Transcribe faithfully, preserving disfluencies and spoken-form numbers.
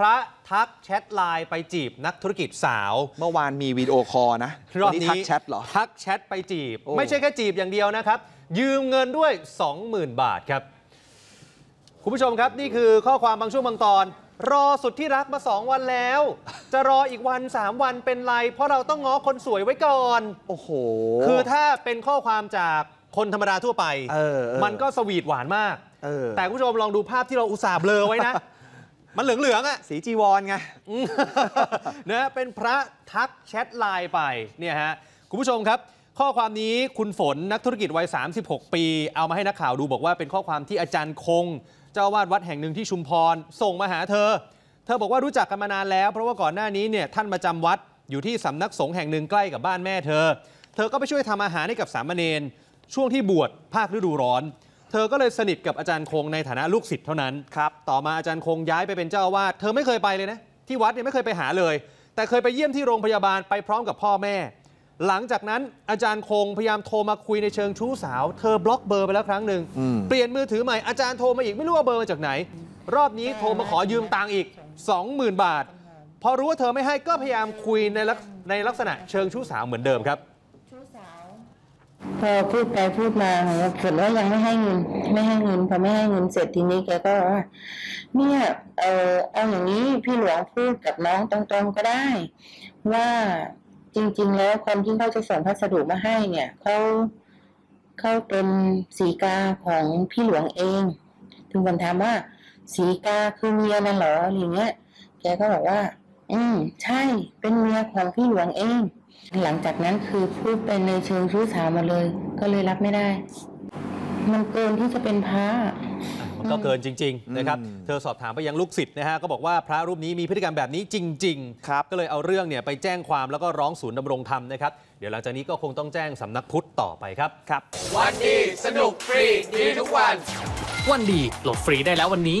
พระทักแชทไลน์ไปจีบนักธุรกิจสาวเมื่อวานมีวิดีโอคอลนะรอบนี้ทักแชทเหรอทักแชทไปจีบไม่ใช่แค่จีบอย่างเดียวนะครับยืมเงินด้วย สองหมื่น บาทครับคุณผู้ชมครับนี่คือข้อความบางช่วงบางตอนรอสุดที่รักมาสองวันแล้วจะรออีกวันสามวันเป็นไรเพราะเราต้องง้อคนสวยไว้ก่อนโอ้โหคือถ้าเป็นข้อความจากคนธรรมดาทั่วไปเออมันก็สวีทหวานมากเออแต่คุณผู้ชมลองดูภาพที่เราอุตส่าห์เบลอไว้นะมันเหลืองๆอ่ะสีจีวรไงนะเป็นพระทักแชทไลน์ไปเนี่ยฮะคุณผู้ชมครับข้อความนี้คุณฝนนักธุรกิจวัยสามสิบหกปีเอามาให้นักข่าวดูบอกว่าเป็นข้อความที่อาจารย์คงเจ้าวาดวัดแห่งหนึ่งที่ชุมพรส่งมาหาเธอเธอบอกว่ารู้จักกันมานานแล้วเพราะว่าก่อนหน้านี้เนี่ยท่านมาจำวัดอยู่ที่สำนักสงฆ์แห่งหนึ่งใกล้กับบ้านแม่เธอเธอก็ไปช่วยทำอาหารให้กับสามเณรช่วงที่บวชภาคฤดูร้อนเธอก็เลยสนิทกับอาจารย์คงในฐานะลูกศิษย์เท่านั้นครับต่อมาอาจารย์คงย้ายไปเป็นเจ้าอาวาสเธอไม่เคยไปเลยนะที่วัดเนี่ยไม่เคยไปหาเลยแต่เคยไปเยี่ยมที่โรงพยาบาลไปพร้อมกับพ่อแม่หลังจากนั้นอาจารย์คงพยายามโทรมาคุยในเชิงชู้สาวเธอบล็อกเบอร์ไปแล้วครั้งหนึ่งเปลี่ยนมือถือใหม่อาจารย์โทรมาอีกไม่รู้ว่าเบอร์มาจากไหนรอบนี้โทรมาขอยืมตังค์อีก สองหมื่น บาทพอรู้ว่าเธอไม่ให้ก็พยายามคุยในลักในลักษณะเชิงชู้สาวเหมือนเดิมครับชู้สาวพอพูดไปพูดมาเสร็จแล้วยังไม่ให้เงินไม่ให้เงินพอไม่ให้เงินเสร็จทีนี้แกก็ว่าเนี่ยเออเอาอย่างนี้พี่หลวงพูดกับน้องตรงๆก็ได้ว่าจริงๆแล้วคนที่เขาจะส่งพัสดุมาให้เนี่ยเขาเขาเป็นสีกาของพี่หลวงเองถึงคนถามว่าสีกาคือเมียนั่นเหรออะไรเงี้ยแกก็บอกว่าอืมใช่เป็นเมียของพี่หลวงเองหลังจากนั้นคือพูดไปในเชิงชู้สาวมาเลยก็เลยรับไม่ได้มันเกินที่จะเป็นพระมันก็เกินจริงๆนะครับเธอสอบถามไปยังลูกศิษย์นะฮะก็บอกว่าพระรูปนี้มีพฤติกรรมแบบนี้จริงๆก็เลยเอาเรื่องเนี่ยไปแจ้งความแล้วก็ร้องศูนย์ดำรงธรรมนะครับเดี๋ยวหลังจากนี้ก็คงต้องแจ้งสำนักพุทธต่อไปครับครับวันดีสนุกฟรีดีทุกวันวันดีโหลดฟรีได้แล้ววันนี้